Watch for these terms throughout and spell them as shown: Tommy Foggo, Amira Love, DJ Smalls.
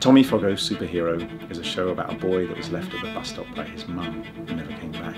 Tommy Foggo Superhero is a show about a boy that was left at the bus stop by his mum and never came back.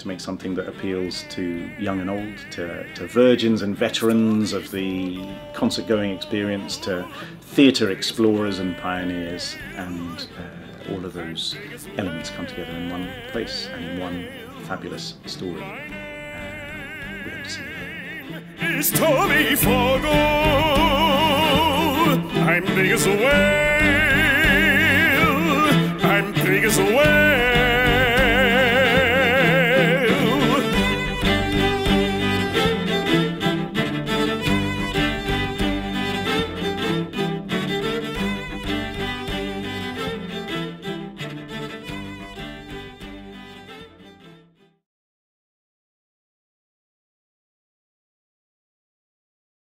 To make something that appeals to young and old, to virgins and veterans of the concert-going experience, to theatre explorers and pioneers, and all of those elements come together in one place and in one fabulous story. We hope to see you here. It's Tommy Foggo. I'm big as a whale. I'm big as a whale.